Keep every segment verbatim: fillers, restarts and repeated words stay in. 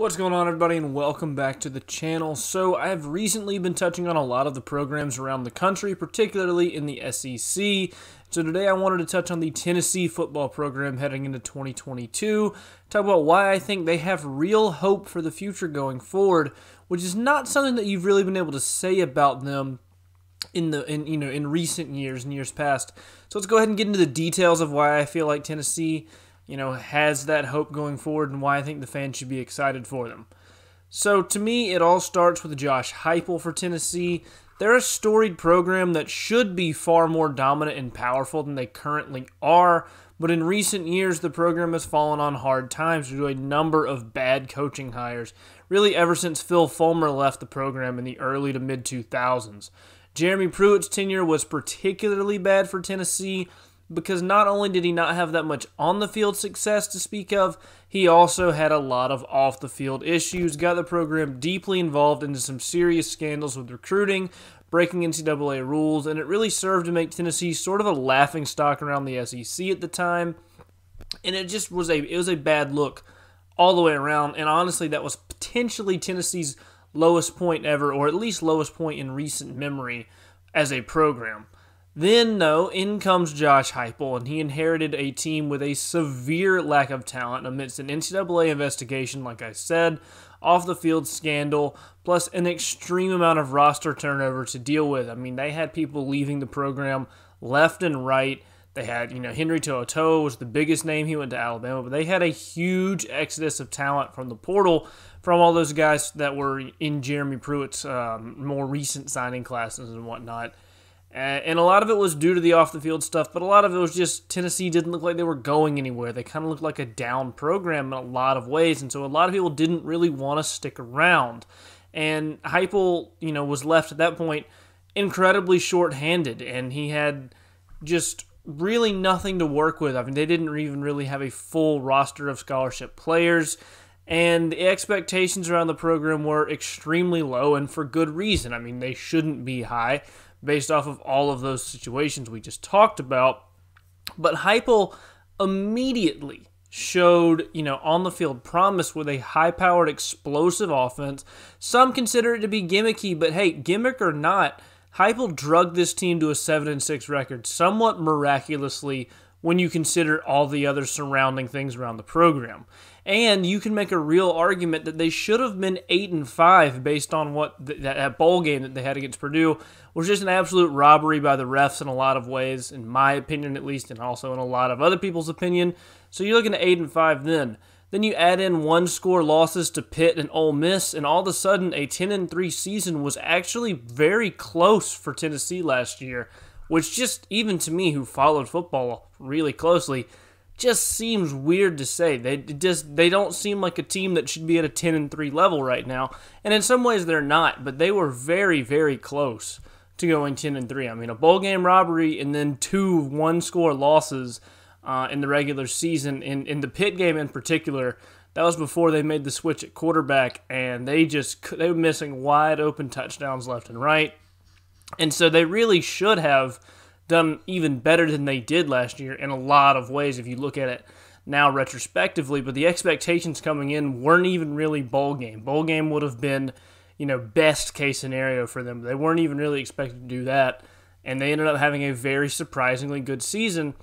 What's going on, everybody, and welcome back to the channel. So I have recently been touching on a lot of the programs around the country, particularly in the S E C. So today I wanted to touch on the Tennessee football program heading into twenty twenty-two, talk about why I think they have real hope for the future going forward, which is not something that you've really been able to say about them in the in you know in recent years and years past. So let's go ahead and get into the details of why I feel like Tennessee you know, has that hope going forward and why I think the fans should be excited for them. So to me, it all starts with Josh Heupel for Tennessee. They're a storied program that should be far more dominant and powerful than they currently are, but in recent years, the program has fallen on hard times due to a number of bad coaching hires, really ever since Phil Fulmer left the program in the early to mid two thousands. Jeremy Pruitt's tenure was particularly bad for Tennessee, because not only did he not have that much on-the-field success to speak of, he also had a lot of off-the-field issues, got the program deeply involved into some serious scandals with recruiting, breaking N C double A rules, and it really served to make Tennessee sort of a laughingstock around the S E C at the time. And it just was a it was a bad look all the way around, and honestly, that was potentially Tennessee's lowest point ever, or at least lowest point in recent memory as a program. Then, though, in comes Josh Heupel, and he inherited a team with a severe lack of talent amidst an N C double A investigation, like I said, off-the-field scandal, plus an extreme amount of roster turnover to deal with. I mean, they had people leaving the program left and right. They had, you know, Henry Totoa was the biggest name. He went to Alabama, but they had a huge exodus of talent from the portal from all those guys that were in Jeremy Pruitt's um, more recent signing classes and whatnot. And a lot of it was due to the off-the-field stuff, but a lot of it was just Tennessee didn't look like they were going anywhere. They kind of looked like a down program in a lot of ways, and so a lot of people didn't really want to stick around. And Heupel, you know, was left at that point incredibly short-handed, and he had just really nothing to work with. I mean, they didn't even really have a full roster of scholarship players, and the expectations around the program were extremely low, and for good reason. I mean, they shouldn't be high, based off of all of those situations we just talked about. But Heupel immediately showed, you know, on-the-field promise with a high-powered, explosive offense. Some consider it to be gimmicky, but hey, gimmick or not, Heupel drugged this team to a seven and six record somewhat miraculously when you consider all the other surrounding things around the program. And you can make a real argument that they should have been eight and five based on what th that bowl game that they had against Purdue was just an absolute robbery by the refs in a lot of ways, in my opinion at least, and also in a lot of other people's opinion. So you're looking at eight and five then. Then you add in one-score losses to Pitt and Ole Miss, and all of a sudden a ten and three season was actually very close for Tennessee last year, which just, even to me, who followed football really closely, just seems weird to say. They just they don't seem like a team that should be at a ten and three level right now, and in some ways they're not, but they were very, very close to going ten and three. I mean, a bowl game robbery and then two one-score losses uh, in the regular season, in, in the Pitt game in particular. That was before they made the switch at quarterback, and they just they were missing wide-open touchdowns left and right. And so they really should have done even better than they did last year in a lot of ways if you look at it now retrospectively. But the expectations coming in weren't even really bowl game. Bowl game would have been, you know, best case scenario for them. They weren't even really expected to do that. And they ended up having a very surprisingly good season.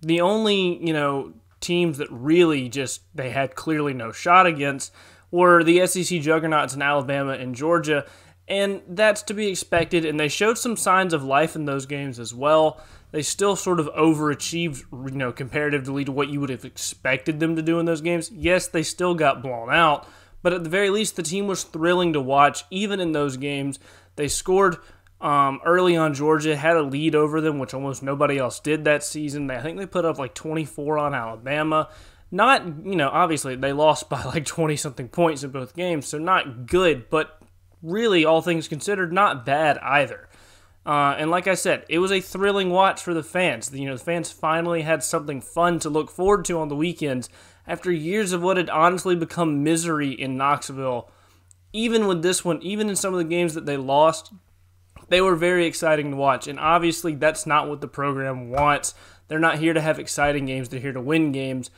The only, you know, teams that really just they had clearly no shot against were the S E C juggernauts in Alabama and Georgia. And that's to be expected, and they showed some signs of life in those games as well. They still sort of overachieved, you know, comparatively to what you would have expected them to do in those games. Yes, they still got blown out, but at the very least, the team was thrilling to watch, even in those games. They scored um, early on Georgia, had a lead over them, which almost nobody else did that season. I think they put up like twenty-four on Alabama. Not, you know, obviously, they lost by like twenty-something points in both games, so not good, but really, all things considered, not bad either. Uh, and like I said, it was a thrilling watch for the fans. You know, the fans finally had something fun to look forward to on the weekends after years of what had honestly become misery in Knoxville. Even with this one, even in some of the games that they lost, they were very exciting to watch. And obviously, that's not what the program wants. They're not here to have exciting games. They're here to win games.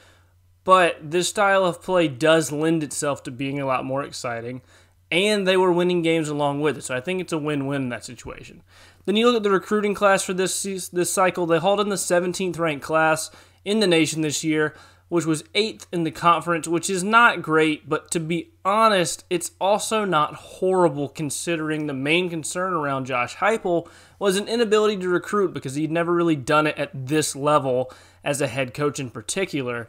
But this style of play does lend itself to being a lot more exciting, and they were winning games along with it. So I think it's a win-win in that situation. Then you look at the recruiting class for this this cycle. They hauled in the seventeenth ranked class in the nation this year, which was eighth in the conference, which is not great, but to be honest, it's also not horrible considering the main concern around Josh Heupel was an inability to recruit because he'd never really done it at this level as a head coach in particular.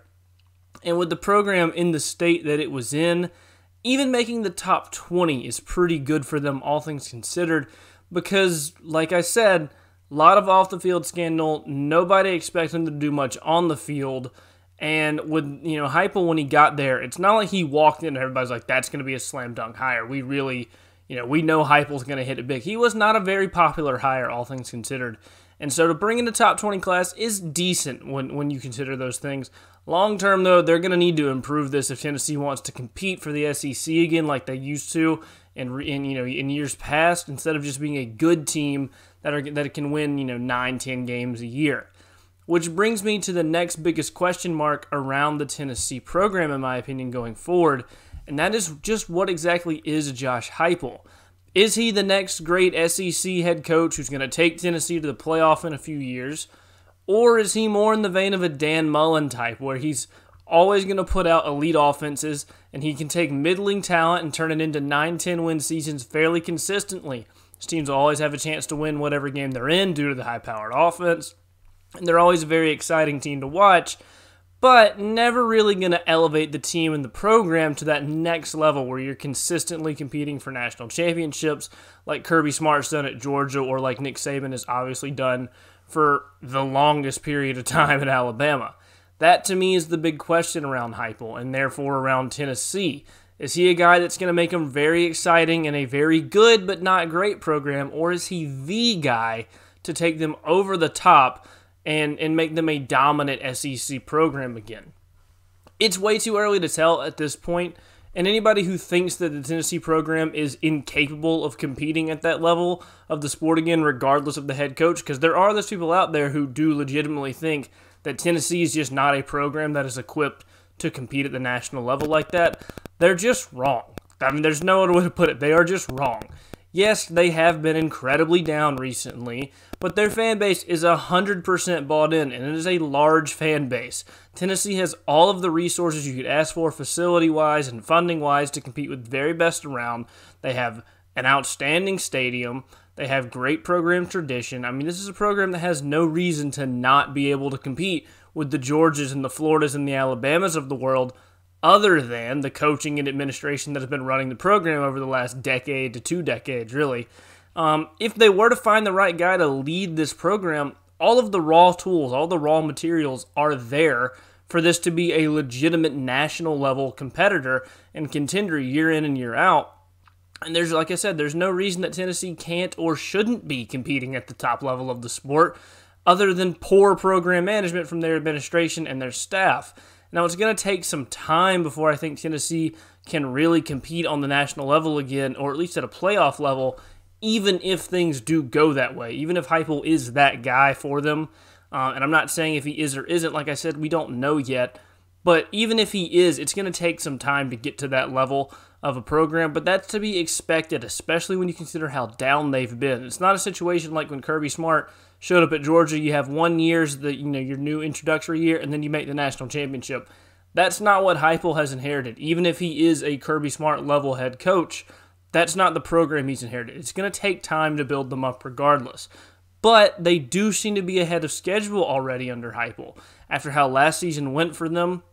And with the program in the state that it was in, even making the top twenty is pretty good for them, all things considered, because, like I said, a lot of off-the-field scandal, nobody expects them to do much on the field. And with, you know, Heupel, when he got there, it's not like he walked in and everybody's like, that's going to be a slam dunk hire. We really, you know, we know Heupel's going to hit it big. He was not a very popular hire, all things considered. And so to bring in the top twenty class is decent when, when you consider those things. Long term, though, they're going to need to improve this if Tennessee wants to compete for the S E C again like they used to in, in, you know, in years past, instead of just being a good team that, are, that can win, you know, nine, ten games a year. Which brings me to the next biggest question mark around the Tennessee program, in my opinion, going forward, and that is just what exactly is Josh Heupel? Is he the next great S E C head coach who's going to take Tennessee to the playoff in a few years? Or is he more in the vein of a Dan Mullen type, where he's always going to put out elite offenses and he can take middling talent and turn it into nine, ten win seasons fairly consistently? His teams will always have a chance to win whatever game they're in due to the high-powered offense. And they're always a very exciting team to watch, but never really going to elevate the team and the program to that next level where you're consistently competing for national championships like Kirby Smart's done at Georgia, or like Nick Saban has obviously done for the longest period of time at Alabama. That, to me, is the big question around Heupel and therefore around Tennessee. Is he a guy that's going to make him very exciting and a very good but not great program, or is he the guy to take them over the top and and make them a dominant S E C program again? It's way too early to tell at this point, and anybody who thinks that the Tennessee program is incapable of competing at that level of the sport again, regardless of the head coach, because there are those people out there who do legitimately think that Tennessee is just not a program that is equipped to compete at the national level like that, they're just wrong. I mean, there's no other way to put it. They are just wrong. Yes, they have been incredibly down recently, but their fan base is one hundred percent bought in, and it is a large fan base. Tennessee has all of the resources you could ask for facility-wise and funding-wise to compete with the very best around. They have an outstanding stadium. They have great program tradition. I mean, this is a program that has no reason to not be able to compete with the Georgias and the Floridas and the Alabamas of the world, other than the coaching and administration that has been running the program over the last decade to two decades, really. Um, if they were to find the right guy to lead this program, all of the raw tools, all the raw materials are there for this to be a legitimate national-level competitor and contender year in and year out. And there's, like I said, there's no reason that Tennessee can't or shouldn't be competing at the top level of the sport, other than poor program management from their administration and their staff. Now, it's going to take some time before I think Tennessee can really compete on the national level again, or at least at a playoff level, even if things do go that way, even if Heupel is that guy for them. Uh, and I'm not saying if he is or isn't. Like I said, we don't know yet. But even if he is, it's going to take some time to get to that level of a program. But that's to be expected, especially when you consider how down they've been. It's not a situation like when Kirby Smart showed up at Georgia. You have one year's the you know your new introductory year, and then you make the national championship. That's not what Heupel has inherited. Even if he is a Kirby Smart level head coach, that's not the program he's inherited. It's going to take time to build them up, regardless. But they do seem to be ahead of schedule already under Heupel after how last season went for them.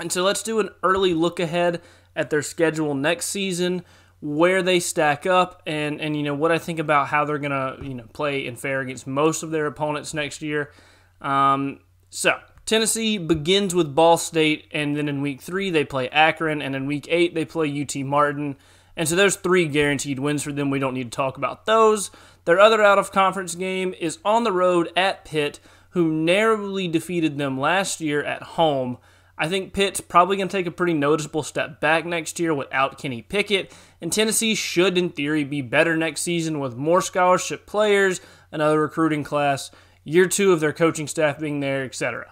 And so let's do an early look ahead at their schedule next season, where they stack up, and, and you know what I think about how they're gonna you know play and fare against most of their opponents next year. Um, so Tennessee begins with Ball State, and then in week three they play Akron, and in week eight they play U T Martin. And so there's three guaranteed wins for them. We don't need to talk about those. Their other out-of-conference game is on the road at Pitt, who narrowly defeated them last year at home. I think Pitt's probably going to take a pretty noticeable step back next year without Kenny Pickett, and Tennessee should, in theory, be better next season with more scholarship players, another recruiting class, year two of their coaching staff being there, et cetera.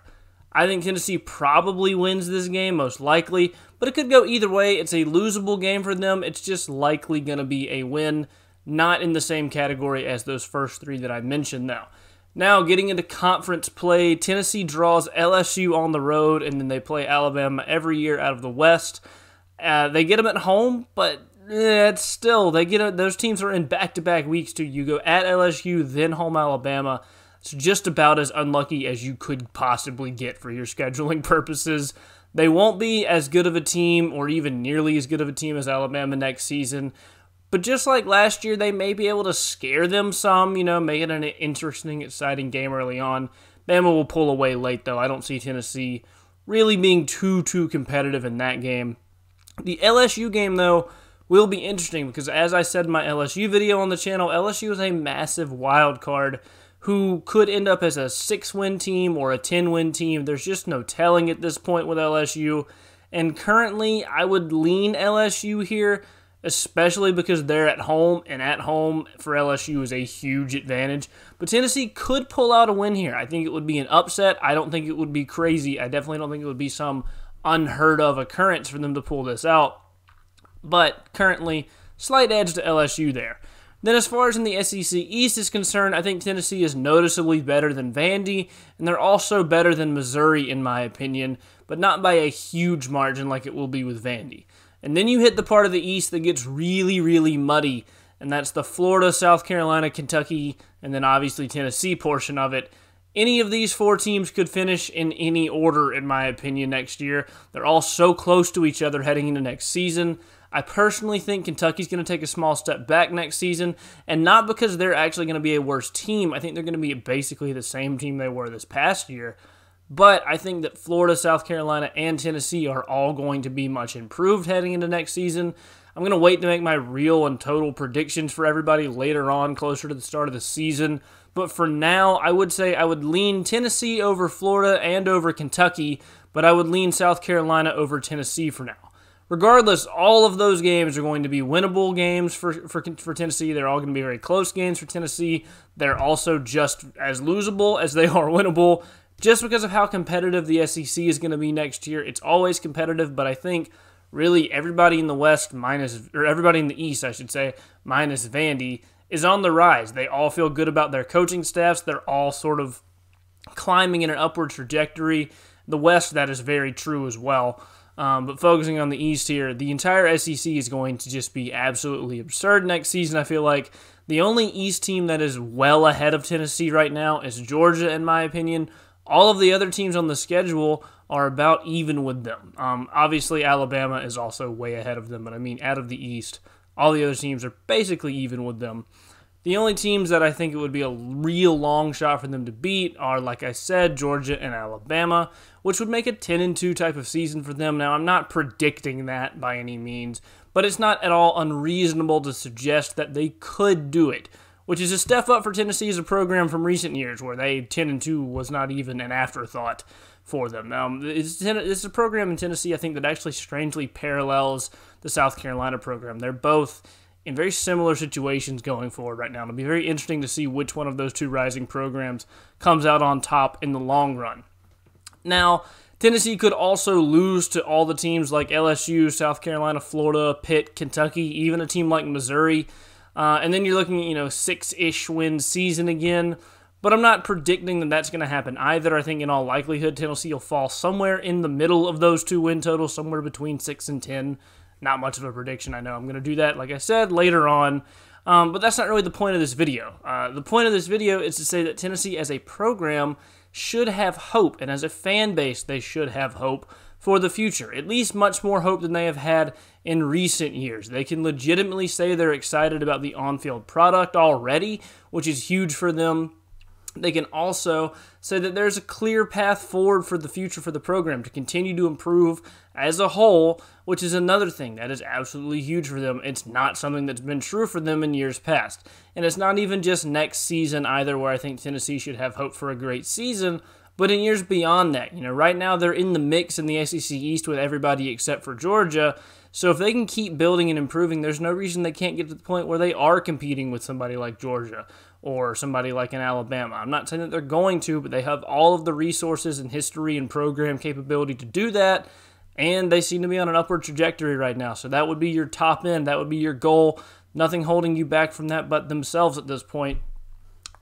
I think Tennessee probably wins this game, most likely, but it could go either way. It's a losable game for them. It's just likely going to be a win, not in the same category as those first three that I mentioned now. Now, getting into conference play, Tennessee draws L S U on the road, and then they play Alabama every year out of the West. Uh, they get them at home, but eh, it's still, they get a, those teams are in back-to-back weeks, too. You go at L S U, then home Alabama. It's just about as unlucky as you could possibly get for your scheduling purposes. They won't be as good of a team or even nearly as good of a team as Alabama next season. But just like last year, they may be able to scare them some, you know, make it an interesting, exciting game early on. Bama will pull away late, though. I don't see Tennessee really being too, too competitive in that game. The L S U game, though, will be interesting because, as I said in my L S U video on the channel, L S U is a massive wild card who could end up as a six-win team or a ten-win team. There's just no telling at this point with L S U. And currently, I would lean L S U here, especially because they're at home, and at home for L S U is a huge advantage. But Tennessee could pull out a win here. I think it would be an upset. I don't think it would be crazy. I definitely don't think it would be some unheard of occurrence for them to pull this out. But currently, slight edge to L S U there. Then as far as in the S E C East is concerned, I think Tennessee is noticeably better than Vandy, and they're also better than Missouri in my opinion, but not by a huge margin like it will be with Vandy. And then you hit the part of the East that gets really, really muddy, and that's the Florida, South Carolina, Kentucky, and then obviously Tennessee portion of it. Any of these four teams could finish in any order, in my opinion, next year. They're all so close to each other heading into next season. I personally think Kentucky's going to take a small step back next season, and not because they're actually going to be a worse team. I think they're going to be basically the same team they were this past year. But I think that Florida, South Carolina, and Tennessee are all going to be much improved heading into next season. I'm going to wait to make my real and total predictions for everybody later on, closer to the start of the season. But for now, I would say I would lean Tennessee over Florida and over Kentucky, but I would lean South Carolina over Tennessee for now. Regardless, all of those games are going to be winnable games for, for, for Tennessee. They're all going to be very close games for Tennessee. They're also just as losable as they are winnable. Just because of how competitive the S E C is going to be next year, it's always competitive, but I think really everybody in the West minus, or everybody in the East, I should say, minus Vandy, is on the rise. They all feel good about their coaching staffs. They're all sort of climbing in an upward trajectory. The West, that is very true as well. Um, but focusing on the East here, the entire S E C is going to just be absolutely absurd next season, I feel like. The only East team that is well ahead of Tennessee right now is Georgia, in my opinion. All of the other teams on the schedule are about even with them. Um, obviously, Alabama is also way ahead of them, but I mean out of the East, all the other teams are basically even with them. The only teams that I think it would be a real long shot for them to beat are, like I said, Georgia and Alabama, which would make a ten and two type of season for them. Now, I'm not predicting that by any means, but it's not at all unreasonable to suggest that they could do it, which is a step up for Tennessee as a program from recent years, where they ten and two was not even an afterthought for them. Um, this is a program in Tennessee, I think, that actually strangely parallels the South Carolina program. They're both in very similar situations going forward right now. It'll be very interesting to see which one of those two rising programs comes out on top in the long run. Now, Tennessee could also lose to all the teams like L S U, South Carolina, Florida, Pitt, Kentucky, even a team like Missouri. Uh, and then you're looking at, you know, six-ish win season again. But I'm not predicting that that's going to happen either. I think in all likelihood, Tennessee will fall somewhere in the middle of those two win totals, somewhere between six and ten. Not much of a prediction, I know. I'm going to do that, like I said, later on. Um, but that's not really the point of this video. Uh, the point of this video is to say that Tennessee as a program should have hope, and as a fan base, they should have hope for the future, at least much more hope than they have had in recent years. They can legitimately say they're excited about the on-field product already, which is huge for them. They can also say that there's a clear path forward for the future for the program to continue to improve as a whole, which is another thing that is absolutely huge for them. It's not something that's been true for them in years past. And it's not even just next season either, where I think Tennessee should have hope for a great season, but in years beyond that. You know, right now they're in the mix in the S E C East with everybody except for Georgia. So if they can keep building and improving, there's no reason they can't get to the point where they are competing with somebody like Georgia or somebody like in Alabama. I'm not saying that they're going to, but they have all of the resources and history and program capability to do that, and they seem to be on an upward trajectory right now. So that would be your top end. That would be your goal. Nothing holding you back from that but themselves at this point.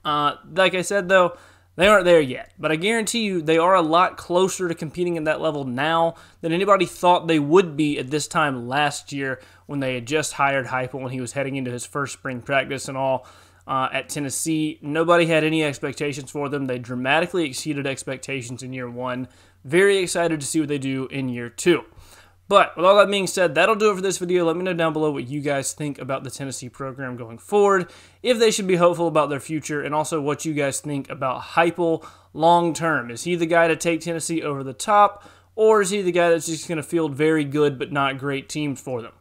Uh, like I said, though, they aren't there yet. But I guarantee you they are a lot closer to competing at that level now than anybody thought they would be at this time last year when they had just hired Heupel when he was heading into his first spring practice and all. Uh, at Tennessee, nobody had any expectations for them. They dramatically exceeded expectations in year one. Very excited to see what they do in year two. But with all that being said, that'll do it for this video. Let me know down below what you guys think about the Tennessee program going forward, if they should be hopeful about their future, and also what you guys think about Heupel long term. Is he the guy to take Tennessee over the top, or is he the guy that's just going to field very good but not great teams for them?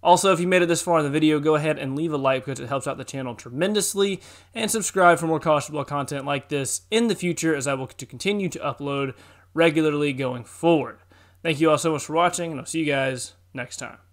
Also, if you made it this far in the video, go ahead and leave a like because it helps out the channel tremendously, and subscribe for more College Football content like this in the future as I will continue to upload regularly going forward. Thank you all so much for watching, and I'll see you guys next time.